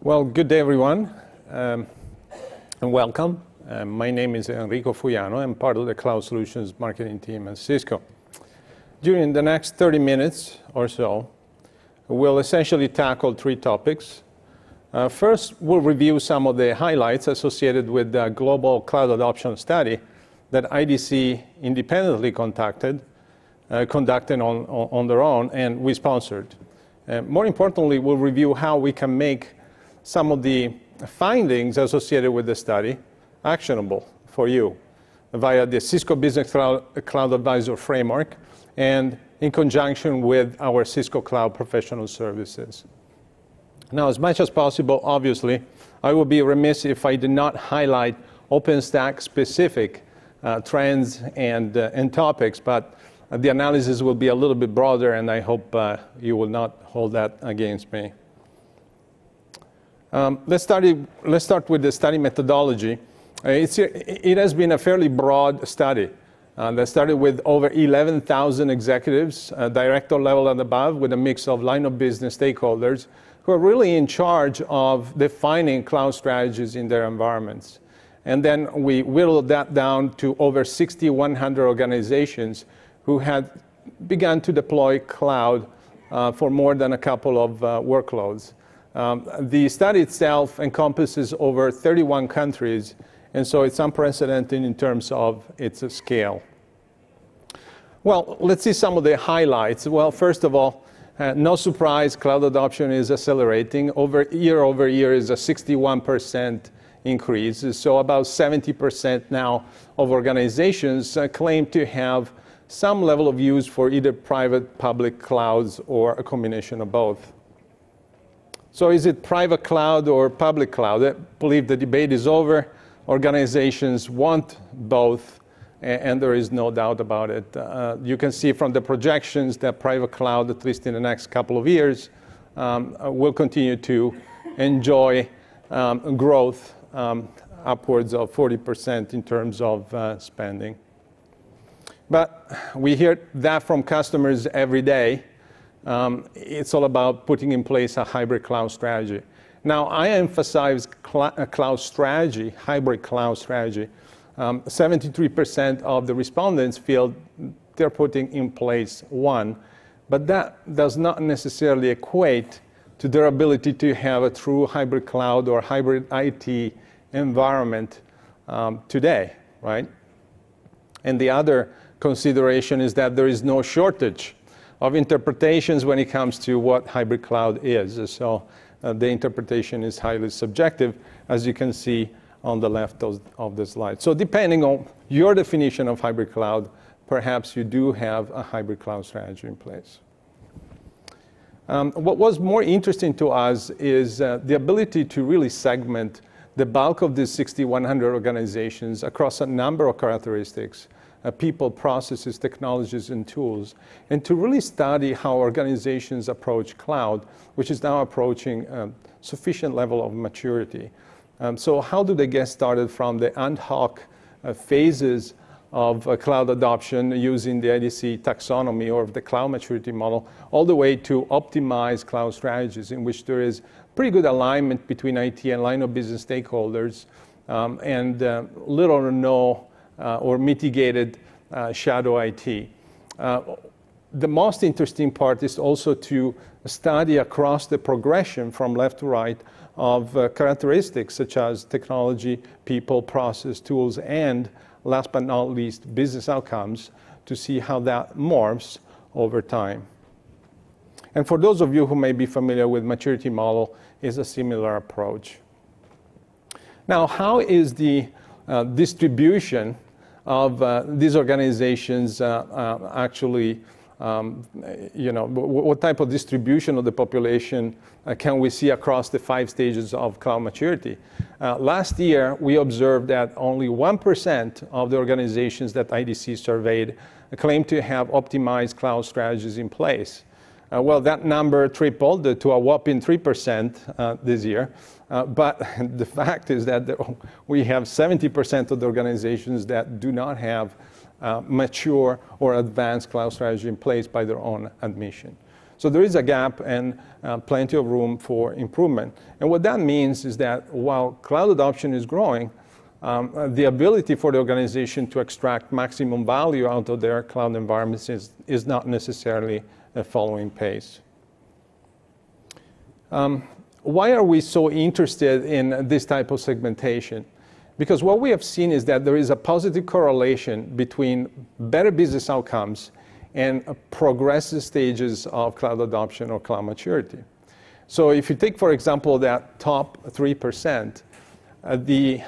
Well, good day everyone, and welcome. My name is Enrico Fuiano. I'm part of the Cloud Solutions Marketing Team at Cisco. During the next 30 minutes or so, we'll essentially tackle three topics. First, we'll review some of the highlights associated with the Global Cloud Adoption Study that IDC independently conducted on their own, and we sponsored. More importantly, we'll review how we can make some of the findings associated with the study actionable for you via the Cisco Business Cloud Advisor framework and in conjunction with our Cisco Cloud Professional Services. Now, as much as possible, obviously, I would be remiss if I did not highlight OpenStack-specific trends and topics, but the analysis will be a little bit broader, and I hope you will not hold that against me. Let's start with the study methodology. It has been a fairly broad study that started with over 11,000 executives, director level and above, with a mix of line of business stakeholders who are really in charge of defining cloud strategies in their environments. And then we whittled that down to over 6,100 organizations who had begun to deploy cloud for more than a couple of workloads. The study itself encompasses over 31 countries, and so it's unprecedented in terms of its scale. Well, let's see some of the highlights. Well, first of all, no surprise, cloud adoption is accelerating. Year over year is a 61% increase, so about 70% now of organizations claim to have some level of use for either private, public clouds, or a combination of both. So is it private cloud or public cloud? I believe the debate is over. Organizations want both, and there is no doubt about it. You can see from the projections that private cloud, at least in the next couple of years, will continue to enjoy growth upwards of 40% in terms of spending. But we hear that from customers every day. It's all about putting in place a hybrid cloud strategy. Now, I emphasize cloud strategy, hybrid cloud strategy. 73% of the respondents feel they're putting in place one, but that does not necessarily equate to their ability to have a true hybrid cloud or hybrid IT environment today, right? And the other consideration is that there is no shortage of interpretations when it comes to what hybrid cloud is. So the interpretation is highly subjective, as you can see on the left of the slide. So depending on your definition of hybrid cloud, perhaps you do have a hybrid cloud strategy in place. What was more interesting to us is the ability to really segment the bulk of these 6,100 organizations across a number of characteristics. People, processes, technologies, and tools, and to really study how organizations approach cloud, which is now approaching a sufficient level of maturity. So how do they get started from the ad hoc phases of cloud adoption using the IDC taxonomy or the cloud maturity model, all the way to optimize cloud strategies in which there is pretty good alignment between IT and line of business stakeholders and little or no or mitigated shadow IT. The most interesting part is also to study across the progression from left to right of characteristics such as technology, people, process, tools, and last but not least, business outcomes, to see how that morphs over time. And for those of you who may be familiar with maturity model, is a similar approach. Now, how is the distribution of these organizations actually, what type of distribution of the population can we see across the 5 stages of cloud maturity? Last year, we observed that only 1% of the organizations that IDC surveyed claimed to have optimized cloud strategies in place. Well, that number tripled to a whopping 3% this year. But the fact is that we have 70% of the organizations that do not have mature or advanced cloud strategy in place by their own admission. So there is a gap and plenty of room for improvement. And what that means is that while cloud adoption is growing, the ability for the organization to extract maximum value out of their cloud environments is not necessarily following pace. Why are we so interested in this type of segmentation? Because what we have seen is that there is a positive correlation between better business outcomes and progressive stages of cloud adoption or cloud maturity. So if you take, for example, that top 3%, the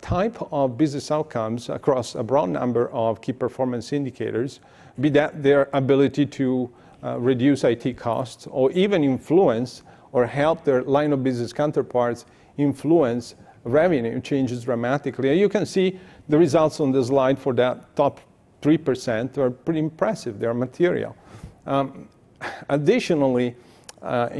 type of business outcomes across a broad number of key performance indicators, be that their ability to reduce IT costs or even influence or help their line of business counterparts influence revenue, changes dramatically. And you can see the results on the slide for that top 3% are pretty impressive. They are material. Additionally,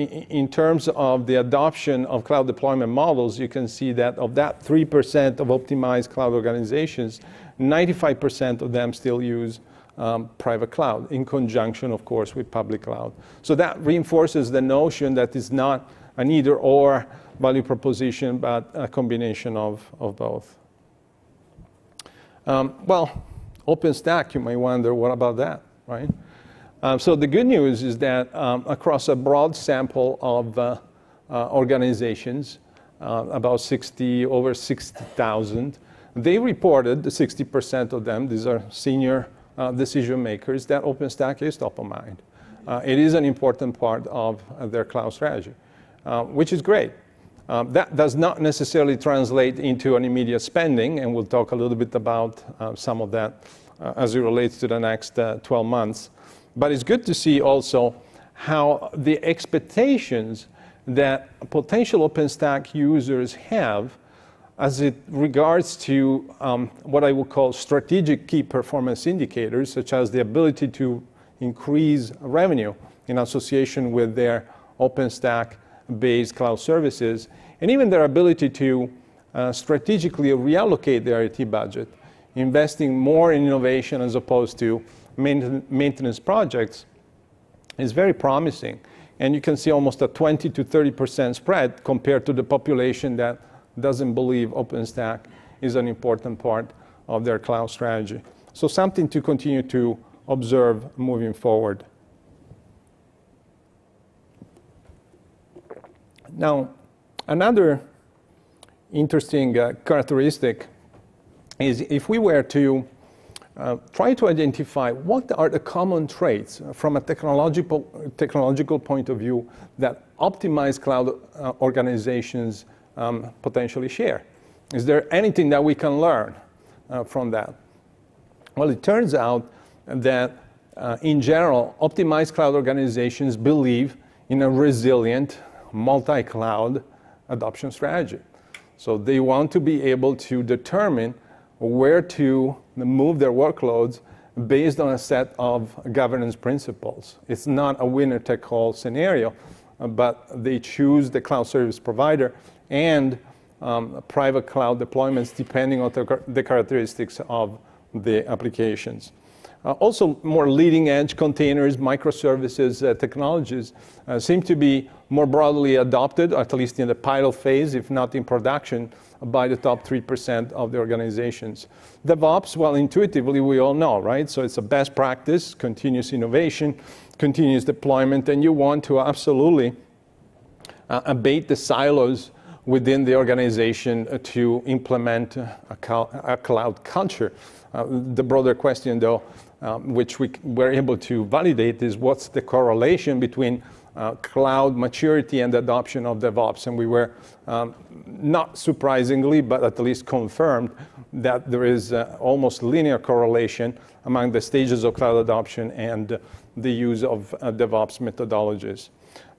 in terms of the adoption of cloud deployment models, you can see that of that 3% of optimized cloud organizations, 95% of them still use private cloud in conjunction, of course, with public cloud. So that reinforces the notion that it's not an either-or value proposition, but a combination of both. Well, OpenStack, you may wonder, what about that, right? So the good news is that across a broad sample of organizations, about over 60,000, they reported, 60% of them, these are senior decision makers, that OpenStack is top of mind. It is an important part of their cloud strategy, which is great. That does not necessarily translate into an immediate spending, and we'll talk a little bit about some of that as it relates to the next 12 months. But it's good to see also how the expectations that potential OpenStack users have as it regards to what I would call strategic key performance indicators, such as the ability to increase revenue in association with their OpenStack-based cloud services, and even their ability to strategically reallocate their IT budget, investing more in innovation as opposed to maintenance projects, is very promising. And you can see almost a 20 to 30% spread compared to the population that doesn't believe OpenStack is an important part of their cloud strategy. So something to continue to observe moving forward. Now, another interesting characteristic is if we were to try to identify what are the common traits from a technological point of view that optimized cloud organizations potentially share. Is there anything that we can learn from that? Well, it turns out that in general, optimized cloud organizations believe in a resilient multi-cloud adoption strategy. So they want to be able to determine where to move their workloads based on a set of governance principles. It's not a winner-take-all scenario, but they choose the cloud service provider and private cloud deployments depending on the characteristics of the applications. Also, more leading-edge containers, microservices, technologies seem to be more broadly adopted, at least in the pilot phase, if not in production, by the top 3% of the organizations. DevOps, well, intuitively, we all know, right? So it's a best practice, continuous innovation, continuous deployment, and you want to absolutely abate the silos within the organization to implement a cloud culture. The broader question, though, which we were able to validate is what's the correlation between cloud maturity and adoption of DevOps. And we were, not surprisingly, but at least confirmed that there is almost linear correlation among the stages of cloud adoption and the use of DevOps methodologies.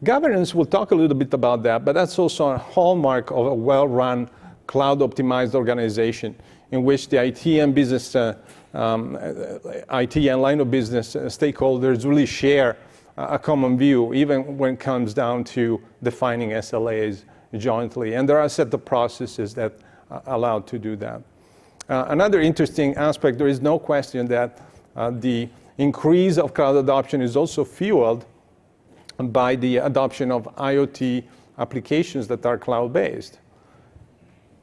Governance, we'll talk a little bit about that, but that's also a hallmark of a well-run, cloud-optimized organization in which the IT and business, IT and line of business stakeholders really share a common view, even when it comes down to defining SLAs jointly. And there are a set of processes that allow to do that. Another interesting aspect, there is no question that the increase of cloud adoption is also fueled by the adoption of IoT applications that are cloud-based.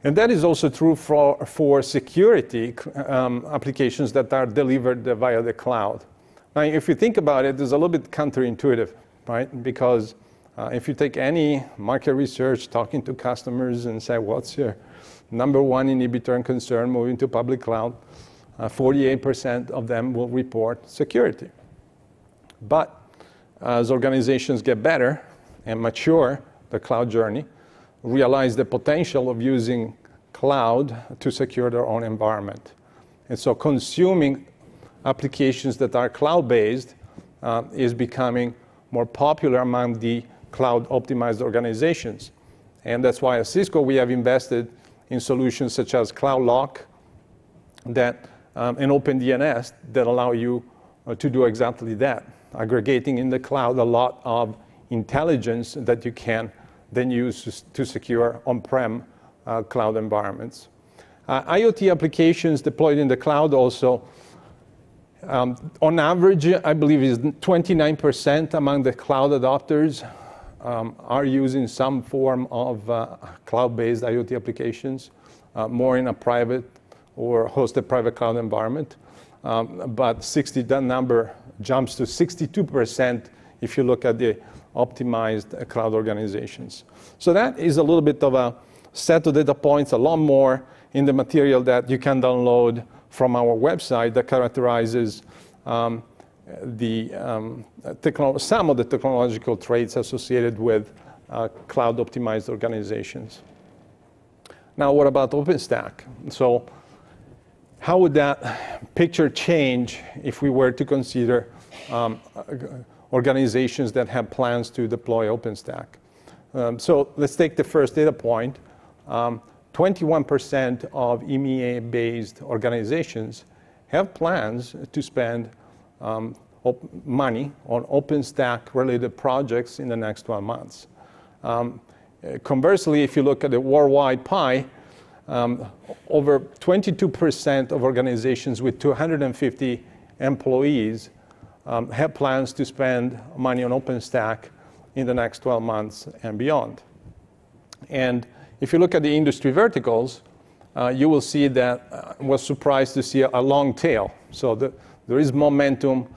And that is also true for security applications that are delivered via the cloud. Now, if you think about it, it's a little bit counterintuitive, right? Because if you take any market research, talking to customers and say, what's your number one inhibitor and concern moving to public cloud, 48% of them will report security. But as organizations get better and mature the cloud journey, realize the potential of using cloud to secure their own environment. And so consuming applications that are cloud-based is becoming more popular among the cloud-optimized organizations. And that's why at Cisco we have invested in solutions such as CloudLock and OpenDNS that allow you to do exactly that, aggregating in the cloud a lot of intelligence that you can then use to secure on-prem cloud environments. IoT applications deployed in the cloud also, on average, I believe is 29% among the cloud adopters are using some form of cloud-based IoT applications, more in a private or hosted private cloud environment. But that number jumps to 62% if you look at the optimized cloud organizations. So that is a little bit of a set of data points, a lot more in the material that you can download from our website that characterizes some of the technological traits associated with cloud-optimized organizations. Now, what about OpenStack? So how would that picture change if we were to consider organizations that have plans to deploy OpenStack? So let's take the first data point. 21% of EMEA-based organizations have plans to spend money on OpenStack-related projects in the next 12 months. Conversely, if you look at the worldwide pie, over 22% of organizations with 250 employees have plans to spend money on OpenStack in the next 12 months and beyond. And if you look at the industry verticals, you will see that I was surprised to see a long tail. So there is momentum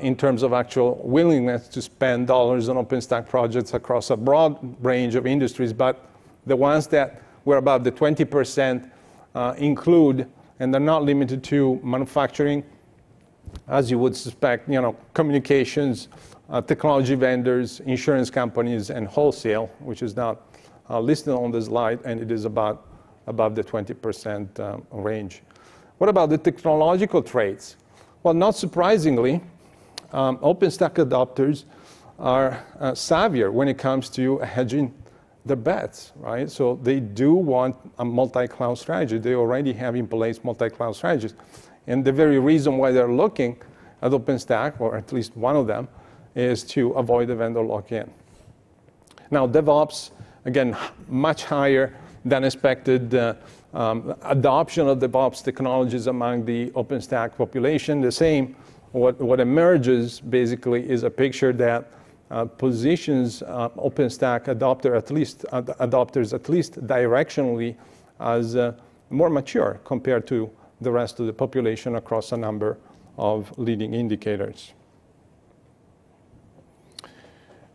in terms of actual willingness to spend dollars on OpenStack projects across a broad range of industries, but the ones that were above the 20% include, and they're not limited to, manufacturing, as you would suspect, you know, communications, technology vendors, insurance companies, and wholesale, which is not listed on the slide, and it is about above the 20% range. What about the technological traits? Well, not surprisingly, OpenStack adopters are savvier when it comes to hedging their bets, right? So they do want a multi-cloud strategy. They already have in place multi-cloud strategies. And the very reason why they're looking at OpenStack, or at least one of them, is to avoid the vendor lock-in. Now, DevOps, again, much higher than expected adoption of DevOps technologies among the OpenStack population. The same, what emerges basically is a picture that positions OpenStack adopters at least directionally as more mature compared to the rest of the population across a number of leading indicators.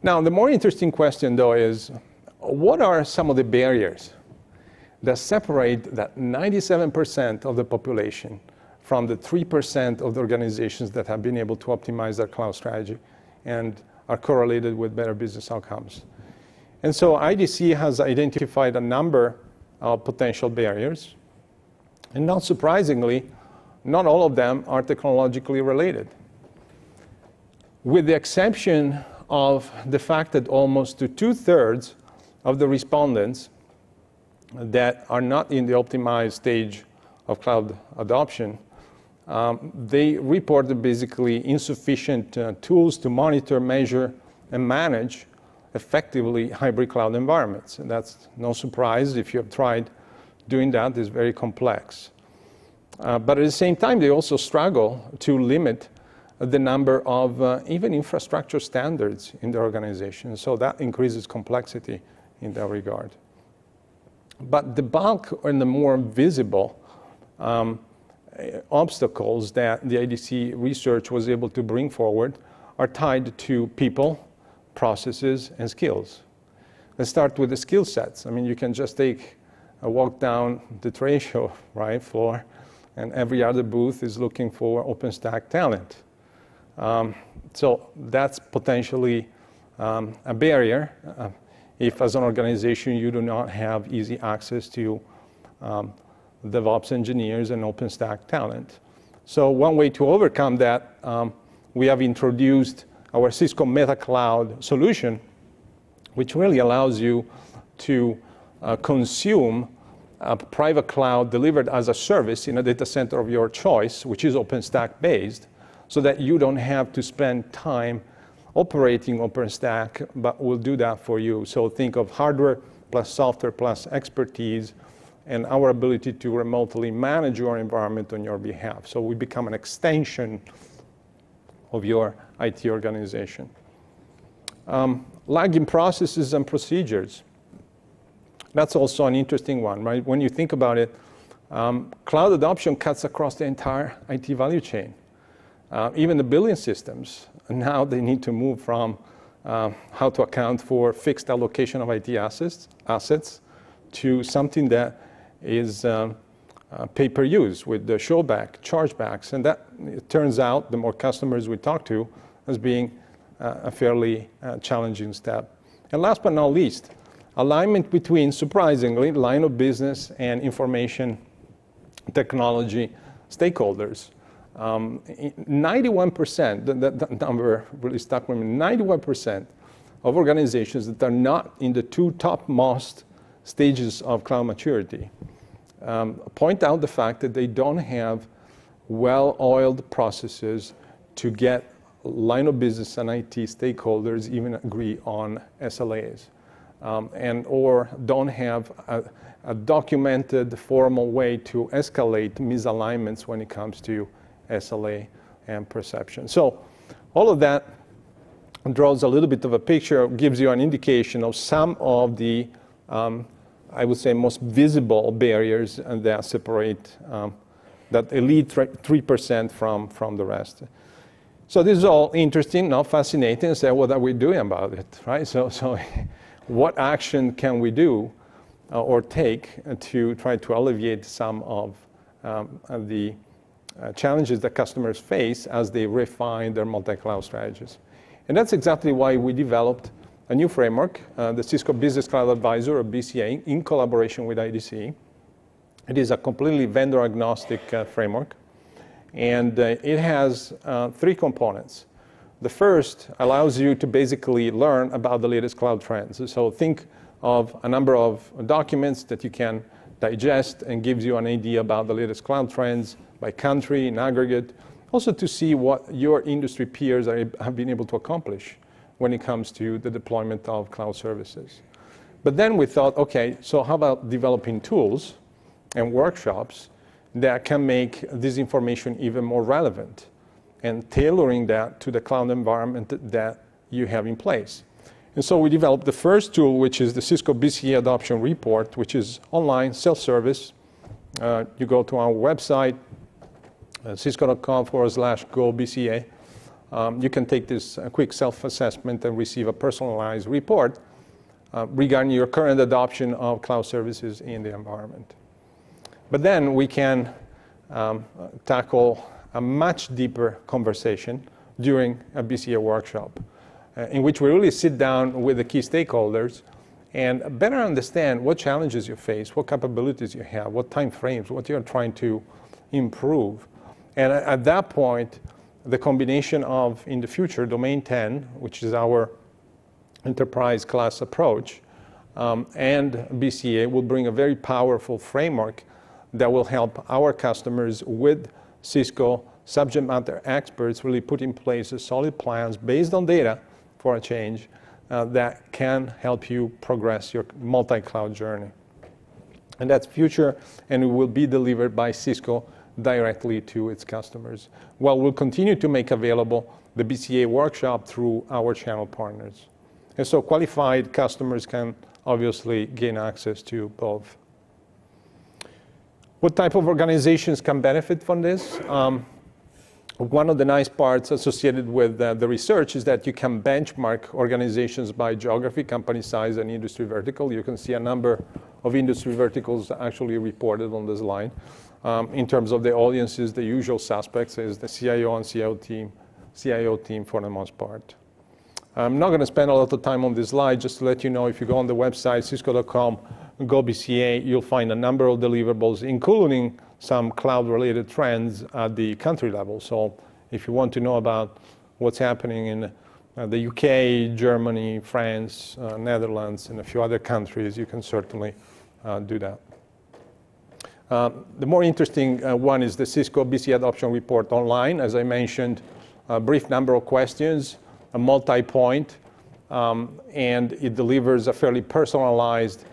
Now, the more interesting question, though, is what are some of the barriers that separate that 97% of the population from the 3% of the organizations that have been able to optimize their cloud strategy and are correlated with better business outcomes? And so IDC has identified a number of potential barriers. And not surprisingly, not all of them are technologically related. With the exception of the fact that almost two-thirds of the respondents that are not in the optimized stage of cloud adoption, they reported basically insufficient tools to monitor, measure, and manage effectively hybrid cloud environments. And that's no surprise if you have tried doing that is very complex. But at the same time, they also struggle to limit the number of even infrastructure standards in the organization. So that increases complexity in that regard. But the bulk and the more visible obstacles that the IDC research was able to bring forward are tied to people, processes, and skills. Let's start with the skill sets. I mean, you can just take a walk down the trade show floor, and every other booth is looking for OpenStack talent. So that's potentially a barrier if, as an organization, you do not have easy access to DevOps engineers and OpenStack talent. So one way to overcome that, we have introduced our Cisco MetaCloud solution, which really allows you to consume a private cloud delivered as a service in a data center of your choice, which is OpenStack based, so that you don't have to spend time operating OpenStack, but we'll do that for you. So think of hardware plus software plus expertise, and our ability to remotely manage your environment on your behalf. So we become an extension of your IT organization. Lagging processes and procedures. That's also an interesting one, right? When you think about it, cloud adoption cuts across the entire IT value chain. Even the billing systems, now they need to move from how to account for fixed allocation of IT assets to something that is pay-per-use with the showback, chargebacks. And that, it turns out, the more customers we talk to, as being a fairly challenging step. And last but not least, alignment between, surprisingly, line of business and information technology stakeholders. 91%, that number really stuck with me, 91% of organizations that are not in the two topmost stages of cloud maturity point out the fact that they don't have well-oiled processes to get line of business and IT stakeholders even agree on SLAs. And or don't have a documented formal way to escalate misalignments when it comes to SLA and perception. So all of that draws a little bit of a picture, gives you an indication of some of the, I would say, most visible barriers that separate that elite 3% from the rest. So this is all interesting, not fascinating. So what are we doing about it, right? So what action can we do or take to try to alleviate some of the challenges that customers face as they refine their multi-cloud strategies? And that's exactly why we developed a new framework, the Cisco Business Cloud Advisor, or BCA, in collaboration with IDC. It is a completely vendor-agnostic framework, and it has three components. The first allows you to basically learn about the latest cloud trends. So think of a number of documents that you can digest and gives you an idea about the latest cloud trends by country, in aggregate, also to see what your industry peers have been able to accomplish when it comes to the deployment of cloud services. But then we thought, okay, so how about developing tools and workshops that can make this information even more relevant, and tailoring that to the cloud environment that you have in place. And so we developed the first tool, which is the Cisco BCA Adoption Report, which is online, self-service. You go to our website, cisco.com/gobca. You can take this quick self-assessment and receive a personalized report regarding your current adoption of cloud services in the environment. But then we can tackle a much deeper conversation during a BCA workshop, in which we really sit down with the key stakeholders and better understand what challenges you face, what capabilities you have, what time frames, what you're trying to improve. And at that point, the combination of, in the future, Domain 10, which is our enterprise class approach, and BCA will bring a very powerful framework that will help our customers with Cisco subject matter experts really put in place solid plans based on data for a change that can help you progress your multi-cloud journey. And that's future, and it will be delivered by Cisco directly to its customers, while we'll continue to make available the BCA workshop through our channel partners. And so qualified customers can obviously gain access to both. What type of organizations can benefit from this? One of the nice parts associated with the research is that you can benchmark organizations by geography, company size, and industry vertical. You can see a number of industry verticals actually reported on this slide. In terms of the audiences, the usual suspects is the CIO and CIO team for the most part. I'm not going to spend a lot of time on this slide, just to let you know, if you go on the website, cisco.com, go BCA, you'll find a number of deliverables, including some cloud-related trends at the country level. So if you want to know about what's happening in the UK, Germany, France, Netherlands, and a few other countries, you can certainly do that. The more interesting one is the Cisco BCA Adoption Report online. As I mentioned, a brief number of questions, a multi-point, and it delivers a fairly personalized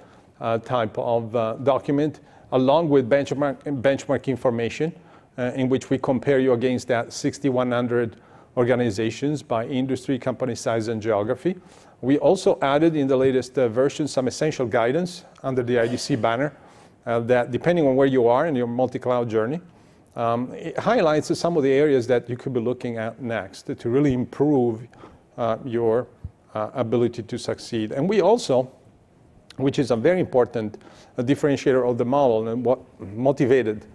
type of document, along with benchmark information, in which we compare you against that 6,100 organizations by industry, company size, and geography. We also added in the latest version some essential guidance under the IDC banner that, depending on where you are in your multi-cloud journey, it highlights some of the areas that you could be looking at next to really improve your ability to succeed. And we also, which is a very important differentiator of the model and what motivated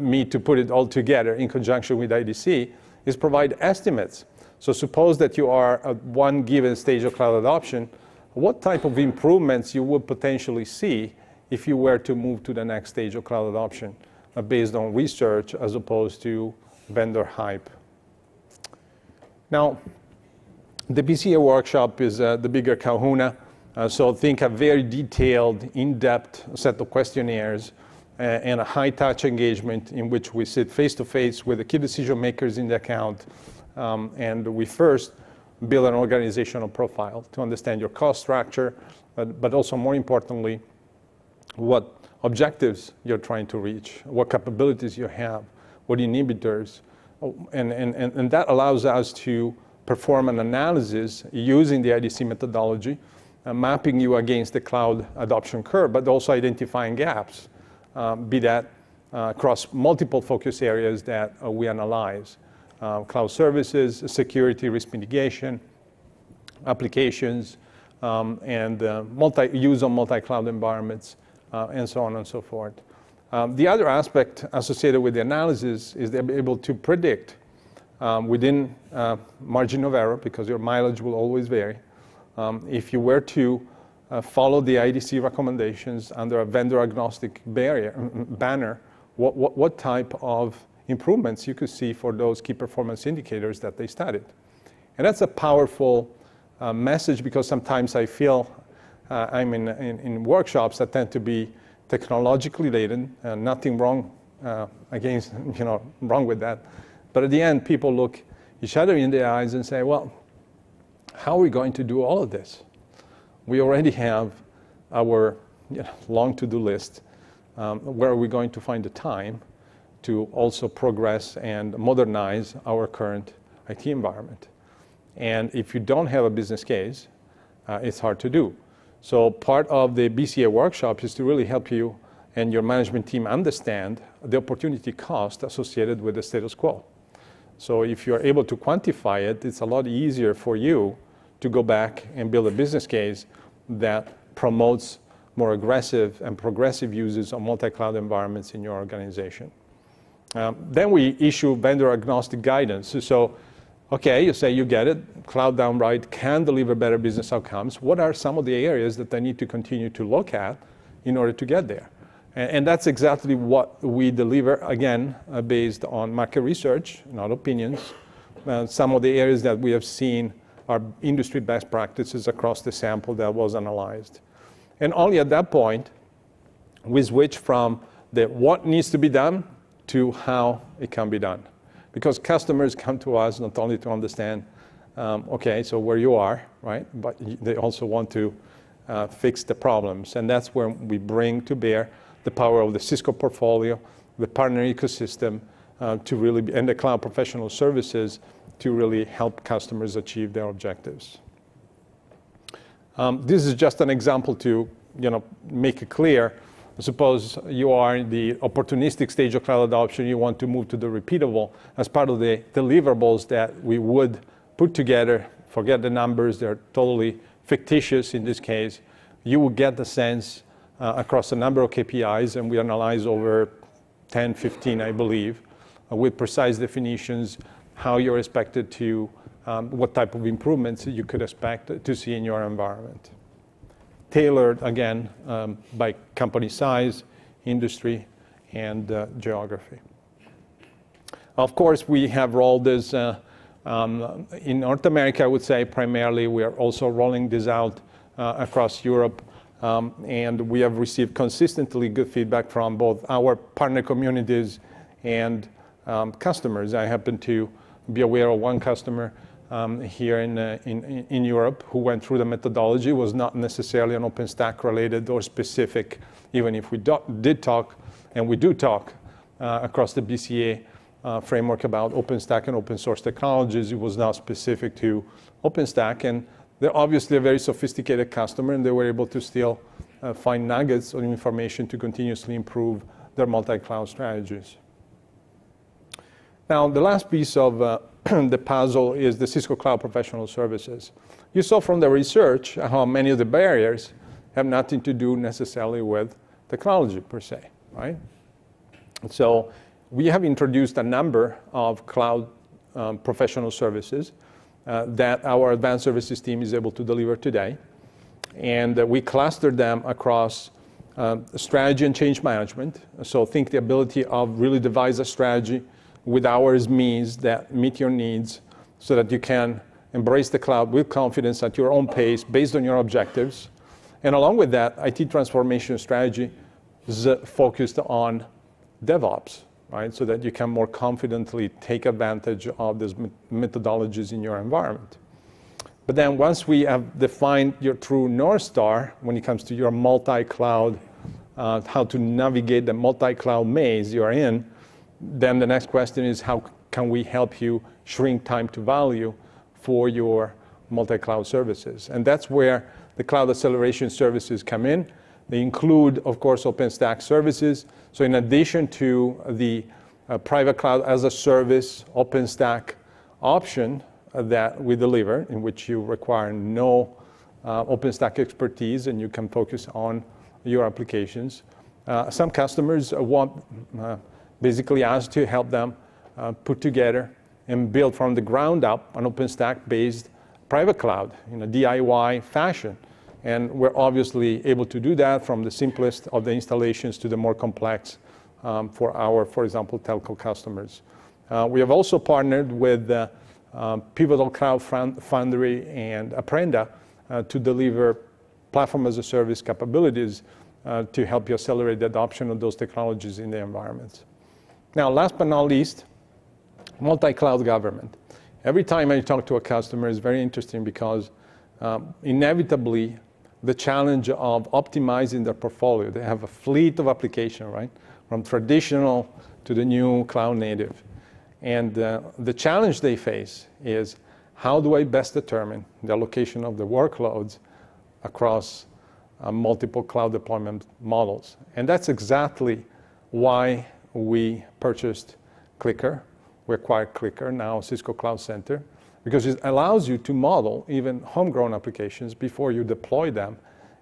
me to put it all together in conjunction with IDC, is provide estimates. So suppose that you are at one given stage of cloud adoption, what type of improvements you would potentially see if you were to move to the next stage of cloud adoption, based on research as opposed to vendor hype. Now, the BCA workshop is the bigger kahuna. So think a very detailed, in-depth set of questionnaires and a high-touch engagement in which we sit face-to-face with the key decision makers in the account. And we first build an organizational profile to understand your cost structure, but also, more importantly, what objectives you're trying to reach, what capabilities you have, what inhibitors. And that allows us to perform an analysis using the IDC methodology, mapping you against the cloud adoption curve, but also identifying gaps, be that across multiple focus areas that we analyze. Cloud services, security, risk mitigation, applications, and use of multi-cloud environments, and so on and so forth. The other aspect associated with the analysis is they're able to predict within margin of error, because your mileage will always vary, if you were to follow the IDC recommendations under a vendor-agnostic banner, what type of improvements you could see for those key performance indicators that they studied. And that's a powerful message, because sometimes I feel I'm in workshops that tend to be technologically laden, nothing wrong wrong with that. But at the end, people look each other in the eyes and say, well, how are we going to do all of this? We already have our long to-do list. Where are we going to find the time to also progress and modernize our current IT environment? And if you don't have a business case, it's hard to do. So part of the BCA workshop is to really help you and your management team understand the opportunity cost associated with the status quo. So if you're able to quantify it, it's a lot easier for you to go back and build a business case that promotes more aggressive and progressive uses of multi-cloud environments in your organization. Then we issue vendor-agnostic guidance. So, okay, you say you get it, cloud downright can deliver better business outcomes. What are some of the areas that they need to continue to look at in order to get there? And that's exactly what we deliver, again, based on market research, not opinions. Some of the areas that we have seen are industry best practices across the sample that was analyzed. And only at that point, we switch from the what needs to be done to how it can be done. Because customers come to us not only to understand, okay, so where you are, right? But they also want to fix the problems. And that's where we bring to bear the power of the Cisco portfolio the partner ecosystem to really be, and the cloud professional services to really help customers achieve their objectives. This is just an example to make it clear. Suppose you are in the opportunistic stage of cloud adoption, you want to move to the repeatable as part of the deliverables that we would put together. Forget the numbers, they're totally fictitious in this case. You will get the sense across a number of KPIs, and we analyze over 10, 15, I believe, with precise definitions, how you're expected to, what type of improvements you could expect to see in your environment. Tailored, again, by company size, industry, and geography. Of course, we have rolled this in North America, I would say, primarily. We are also rolling this out across Europe, and we have received consistently good feedback from both our partner communities and customers. I happen to be aware of one customer here in Europe who went through the methodology. Was not necessarily an OpenStack related or specific, even if we did talk, and we do talk across the BCA framework about OpenStack and open source technologies. It was not specific to OpenStack, and they're obviously a very sophisticated customer, and they were able to still find nuggets of information to continuously improve their multi-cloud strategies. Now, the last piece of the puzzle is the Cisco Cloud Professional Services. You saw from the research how many of the barriers have nothing to do necessarily with technology per se, right? So we have introduced a number of cloud professional services that our advanced services team is able to deliver today. And we clustered them across strategy and change management. So think the ability of really devise a strategy with ours means that meet your needs so that you can embrace the cloud with confidence at your own pace based on your objectives. And along with that, IT transformation strategy is focused on DevOps, right? So that you can more confidently take advantage of these methodologies in your environment. But then once we have defined your true North Star when it comes to your multi-cloud, how to navigate the multi-cloud maze you are in, then the next question is, how can we help you shrink time to value for your multi-cloud services? And that's where the cloud acceleration services come in. They include, of course, OpenStack services. So in addition to the private cloud as a service OpenStack option that we deliver, in which you require no OpenStack expertise and you can focus on your applications, some customers want basically asked to help them put together and build from the ground up an OpenStack-based private cloud in a DIY fashion. And we're obviously able to do that from the simplest of the installations to the more complex for our, for example, telco customers. We have also partnered with Pivotal Cloud Foundry and Apprenda to deliver platform as a service capabilities to help you accelerate the adoption of those technologies in the environments. Now, last but not least, multi-cloud government. Every time I talk to a customer, it's very interesting because inevitably, the challenge of optimizing their portfolio. They have a fleet of applications, right? From traditional to the new cloud native. And the challenge they face is, how do I best determine the allocation of the workloads across multiple cloud deployment models? And that's exactly why we purchased Clicker. We acquired Clicker, now Cisco Cloud Center, because it allows you to model even homegrown applications before you deploy them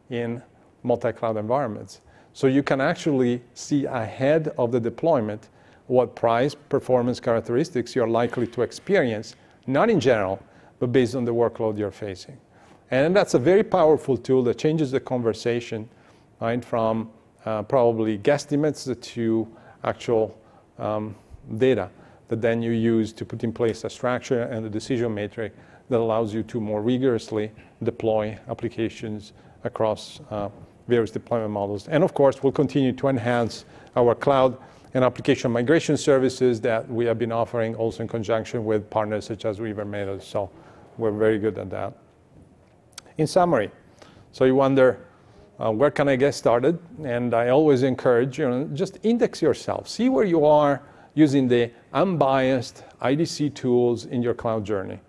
in multi-cloud environments. So you can actually see ahead of the deployment what price performance characteristics you're likely to experience, not in general, but based on the workload you're facing. And that's a very powerful tool that changes the conversation, right, from probably guesstimates to actual data that then you use to put in place a structure and a decision matrix that allows you to more rigorously deploy applications across various deployment models. And of course, we'll continue to enhance our cloud and application migration services that we have been offering also in conjunction with partners such as RiverMeadow. So we're very good at that. In summary, so you wonder, Where can I get started? And I always encourage, just index yourself. See where you are using the unbiased IDC tools in your cloud journey.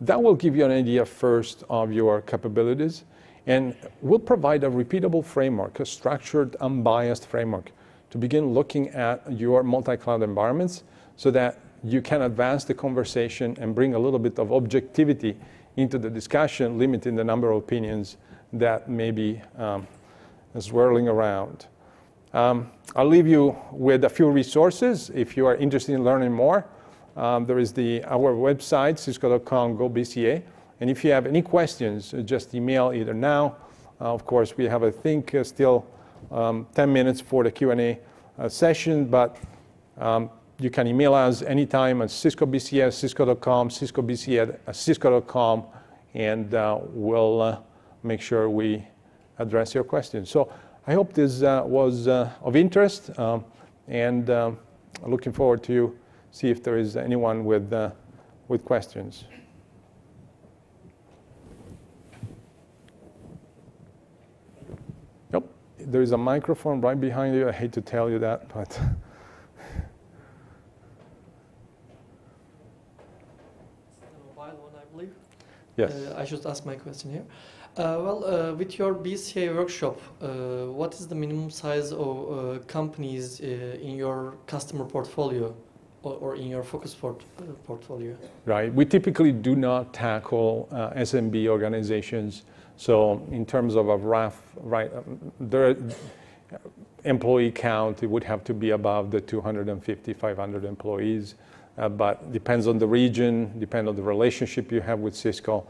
That will give you an idea first of your capabilities, and will provide a repeatable framework, a structured, unbiased framework to begin looking at your multi-cloud environments so that you can advance the conversation and bring a little bit of objectivity into the discussion, limiting the number of opinions that may be swirling around. I'll leave you with a few resources if you are interested in learning more. There is our website, cisco.com/BCA. And if you have any questions, just email either now. Of course, we have, I think, still 10 minutes for the Q&A session, but you can email us anytime at ciscobca@cisco.com, ciscobca@cisco.com, and we'll make sure we address your questions. So I hope this was of interest, and looking forward to see if there is anyone with questions. Yep, there is a microphone right behind you. I hate to tell you that, but. Yes. I should ask my question here. With your BCA workshop, what is the minimum size of companies in your customer portfolio or in your focus portfolio? Right. We typically do not tackle SMB organizations. So in terms of a rough, right, their employee count, it would have to be above the 250, 500 employees. But depends on the region, depends on the relationship you have with Cisco.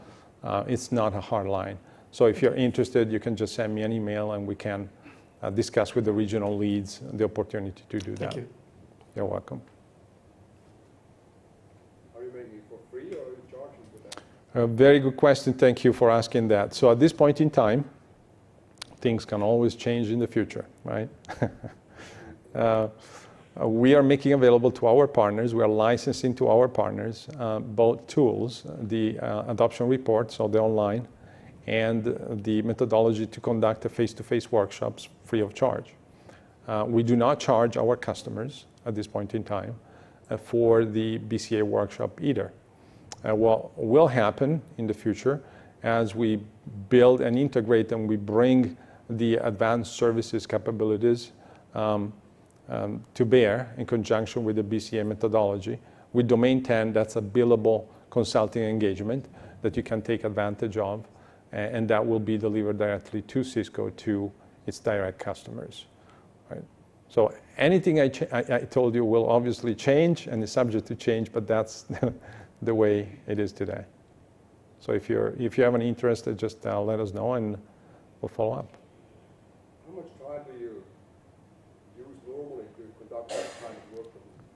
It's not a hard line. So if you're interested, you can just send me an email and we can discuss with the regional leads the opportunity to do that. Thank you. You're welcome. Are you making it for free or are you charging for that? A very good question. Thank you for asking that. So at this point in time, things can always change in the future, right? We are making available to our partners, we are licensing to our partners both tools, the adoption report, so the online, and the methodology to conduct the face-to-face workshops free of charge. We do not charge our customers at this point in time for the BCA workshop either. What will happen in the future as we build and integrate and we bring the advanced services capabilities to bear in conjunction with the BCA methodology. With Domain 10, that's a billable consulting engagement that you can take advantage of, and that will be delivered directly to Cisco, to its direct customers. Right? So anything I told you will obviously change and is subject to change, but that's the way it is today. So if you have an interest, just let us know and we'll follow up. How much time do you normally to conduct that kind of work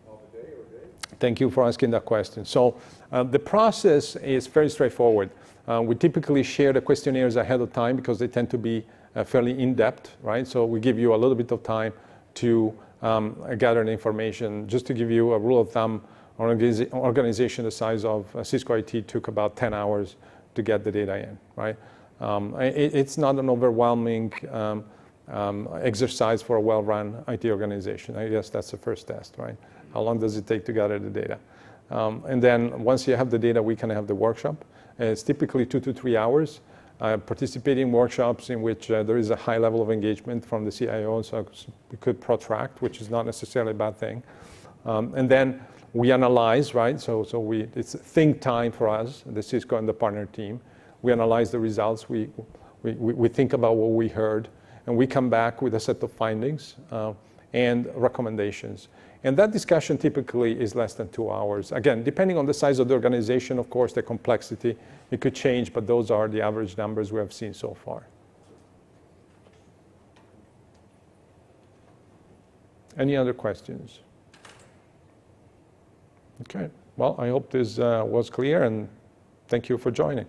of a day or a day? Thank you for asking that question. So the process is very straightforward. We typically share the questionnaires ahead of time because they tend to be fairly in-depth, right? So we give you a little bit of time to gather the information. Just to give you a rule of thumb, an organization the size of Cisco IT took about 10 hours to get the data in, right? It's not an overwhelming exercise for a well-run IT organization. I guess that's the first test, right? How long does it take to gather the data? And then once you have the data, we can have the workshop. It's typically 2 to 3 hours. Participating workshops in which there is a high level of engagement from the CIO, so it could protract, which is not necessarily a bad thing. And then we analyze, right? So it's think time for us, the Cisco and the partner team. We analyze the results. We think about what we heard. And we come back with a set of findings and recommendations. And that discussion typically is less than 2 hours. Again, depending on the size of the organization, of course, the complexity, it could change, but those are the average numbers we have seen so far. Any other questions? Okay, well, I hope this was clear, and thank you for joining.